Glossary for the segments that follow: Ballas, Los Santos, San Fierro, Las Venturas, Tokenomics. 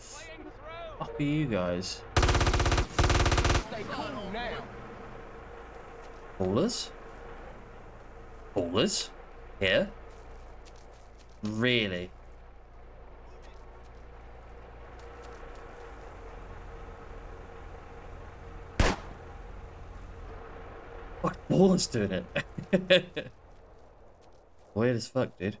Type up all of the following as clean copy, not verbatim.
Fuck are you guys? Ballers? Ballers? Here? Really? Fuck, Ballers doing it. Weird as fuck, dude.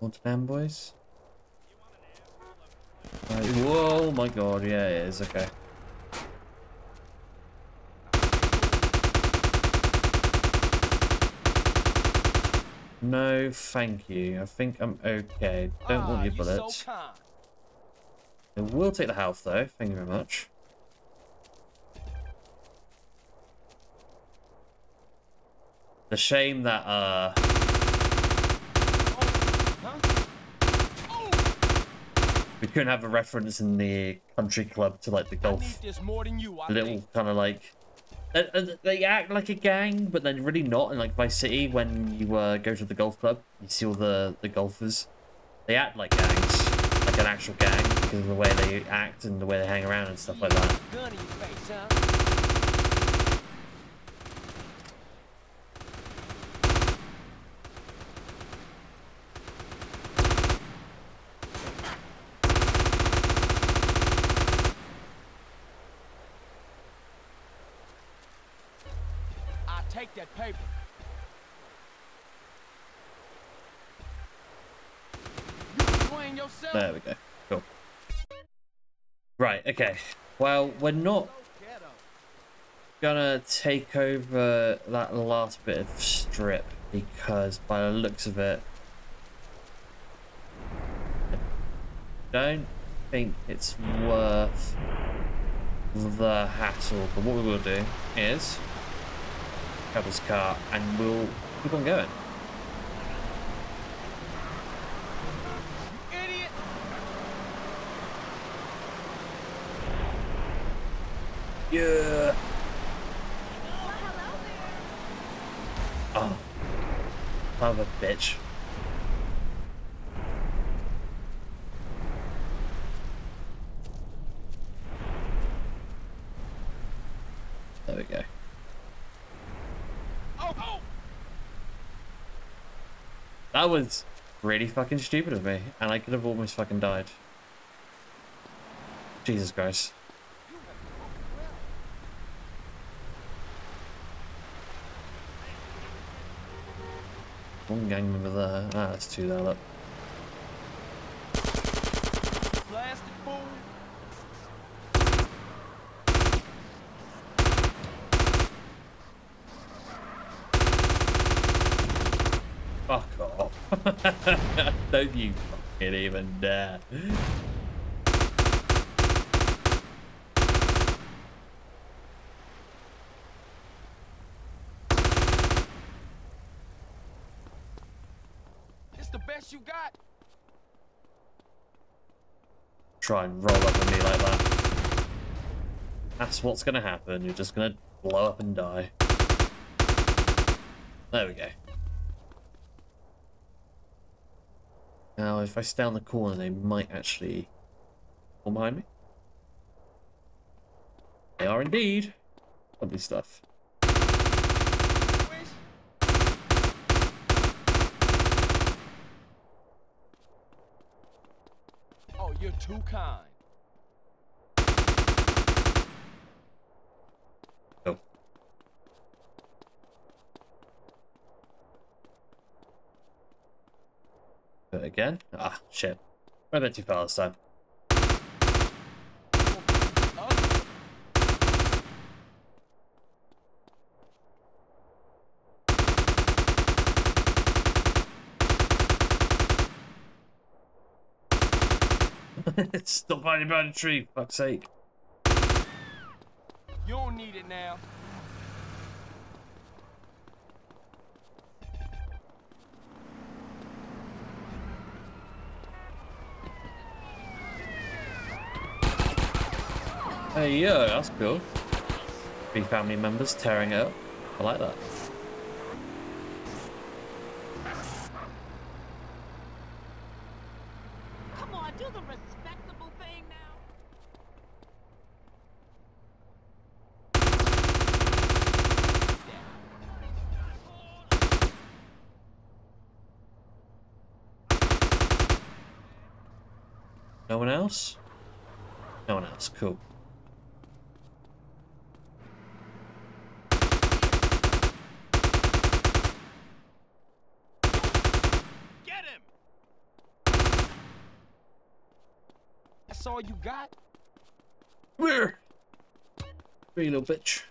What's down, boys? Right. Whoa, my god, yeah, it is, okay. No, thank you. I think I'm okay. Don't want your bullets. I will take the health, though. Thank you very much. The shame that, we couldn't have a reference in the country club to like the golf. Little kind of like they act like a gang, but then really not. And like Vice City, when you go to the golf club, you see all the golfers. They act like gangs, like an actual gang, because of the way they act and the way they hang around and stuff like that. Take that paper. There we go. Cool. Right, okay. Well, we're not gonna take over that last bit of strip because by the looks of it, I don't think it's worth the hassle. But what we will do is Couple's car, and we'll keep on going. You idiot. Yeah. Oh, son of a bitch. There we go. That was really fucking stupid of me, and I could have almost fucking died. Jesus Christ. One gang member there. Ah, that's two there, look. Fuck off. Don't you fucking even dare. It's the best you got. Try and roll up on me like that. That's what's gonna happen. You're just gonna blow up and die. There we go. Now, if I stay on the corner, they might actually fall behind me. They are indeed. Lovely stuff. Oh, you're too kind. But again, ah, shit. Went a bit too far this time. It's still hiding behind a tree, fuck's sake. You don't need it now. Hey, yo, that's cool. Three family members tearing it up. I like that. Do the respectable thing now. No one else? No one else, cool. Get him! That's all you got? Where? Where you little bitch?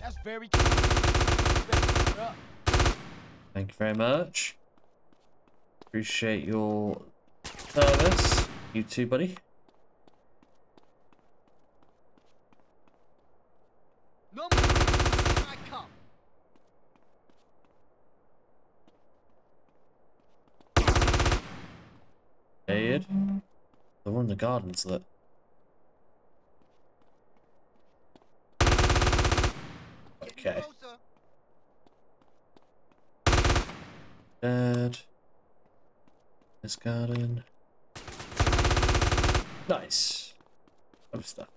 That's very good. Thank you very much. Appreciate your service. You too, buddy. No more I come. Hey, the one in the garden's lit. Okay. Dead. This garden. Nice. Love stuff.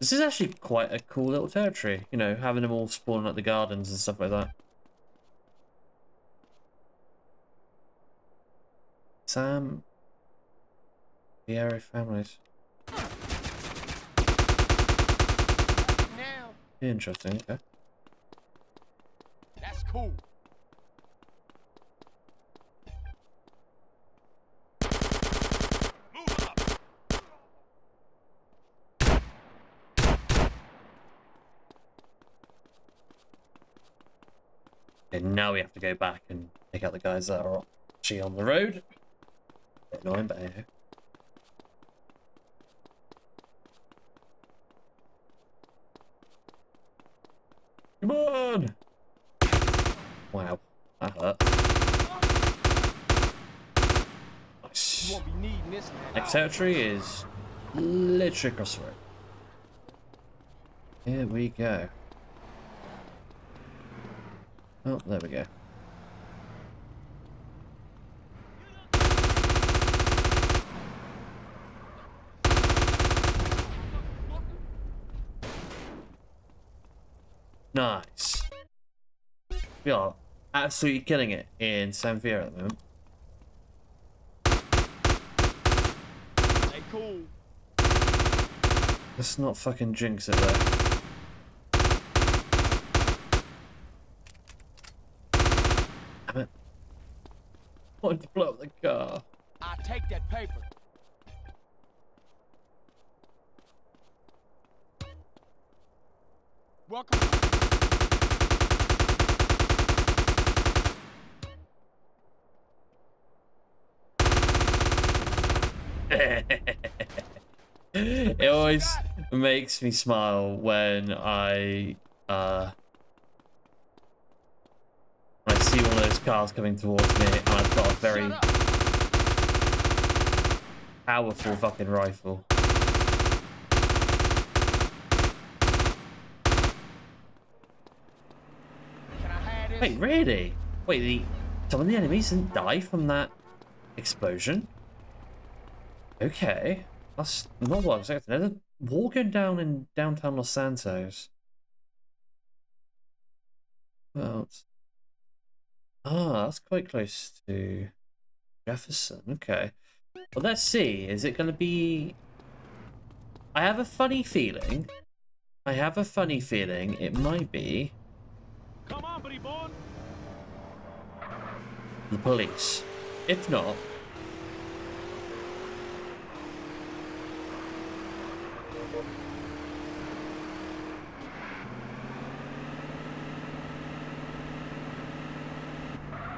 This is actually quite a cool little territory, you know, having them all spawn at the gardens and stuff like that. Sam. The Aero families. Interesting, okay. That's cool. Move up. And now we have to go back and pick out the guys that are actually on the road. A bit annoying, but anyway. Come on! Wow, that hurt. Nice. Next territory is literally across the road. Here we go. Oh, there we go. Nice. We are absolutely killing it in San Fierro at the moment. Hey, cool. Let's not fucking jinx it though. Damn it. I wanted to blow up the car. I take that paper. Welcome. It always makes me smile when I see one of those cars coming towards me, and I've got a very powerful fucking rifle. Can I hide this? Wait, really? Wait, some of the enemies didn't die from that explosion? Okay, that's not what I was expecting. There's a war going down in downtown Los Santos. Well, that's quite close to Jefferson. Okay, well, let's see. Is it going to be? I have a funny feeling. It might be. Come on, buddy boy. The police. If not.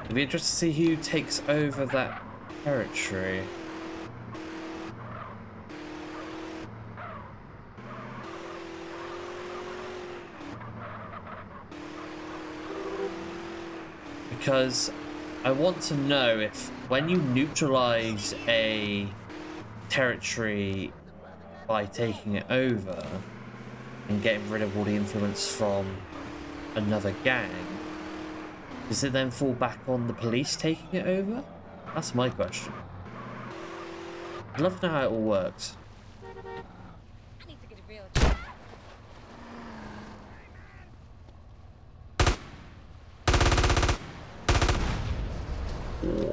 It'll be interesting to see who takes over that territory. Because I want to know if when you neutralize a territory by taking it over and getting rid of all the influence from another gang, does it then fall back on the police taking it over? That's my question. I'd love to know how it all works. I need to get a real job.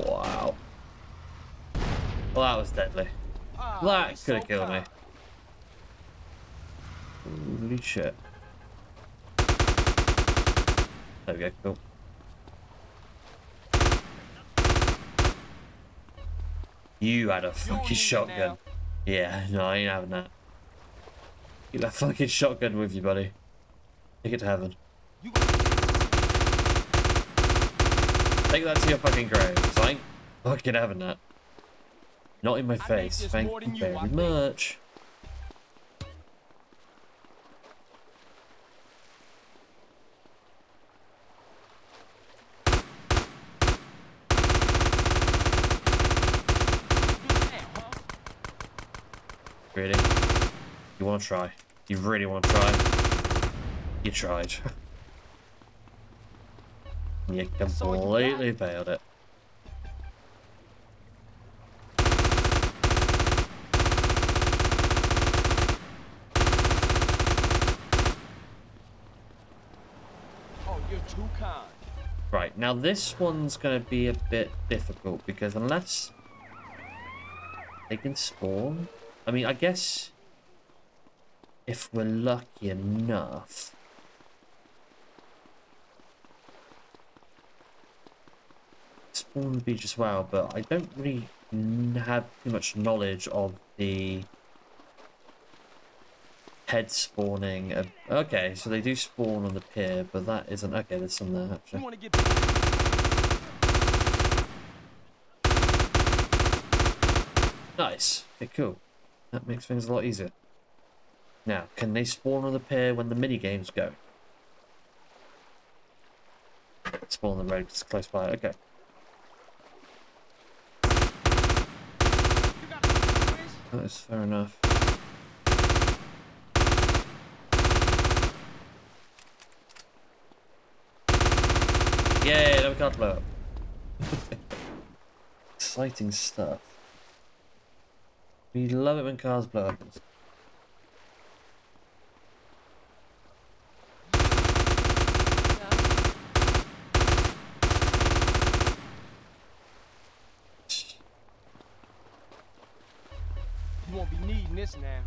Wow. Well, that was deadly. That could have killed me. Holy shit. There we go, cool. You had a fucking shotgun. Yeah, no, I ain't having that. Get that fucking shotgun with you, buddy. Take it to heaven. Take that to your fucking grave. So I ain't fucking having that. Not in my face. Thank you very much. Really? You want to try? You really want to try? You tried. You completely failed it. Oh, you're too kind. Right, now this one's going to be a bit difficult because unless they can spawn... I mean, I guess if we're lucky enough... Spawn the beach as well, but I don't really have too much knowledge of the head spawning. Okay, so they do spawn on the pier, but that isn't... Okay, there's some there, actually. Nice. Okay, cool. That makes things a lot easier. Now, can they spawn on the pier when the mini-games go? Spawn on the road, it's close by, okay. That is fair enough. Yay, now we can't blow up. Exciting stuff. We love it when cars blow up. You won't be needing this now.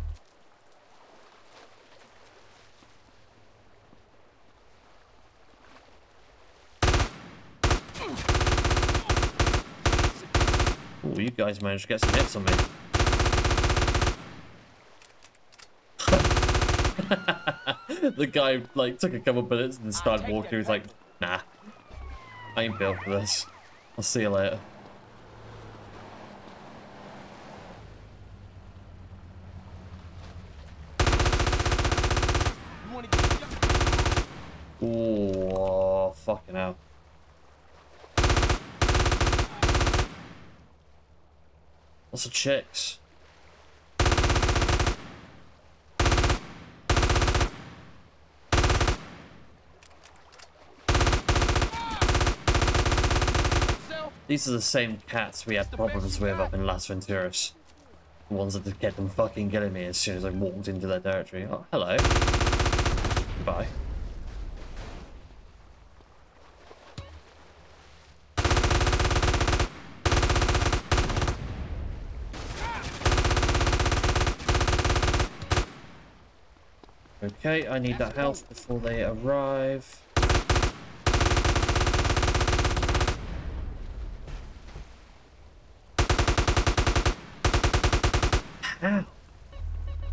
Oh, you guys managed to get some hits on me. The guy like took a couple bullets and started walking. He was like, nah, I ain't built for this. I'll see you later. Oh, fucking hell. Lots of chicks. These are the same cats we had problems with up in Las Venturas. The ones that kept them fucking killing me as soon as I walked into their territory. Oh, hello. Goodbye. Okay, I need that health before they arrive. Ow.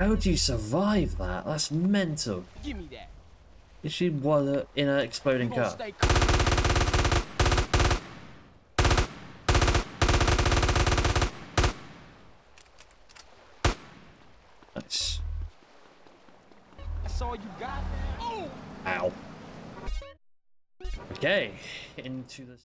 How do you survive that? That's mental. Give me that. Is she in an exploding car? Nice. That's all you got. Oh. Ow. Okay, into the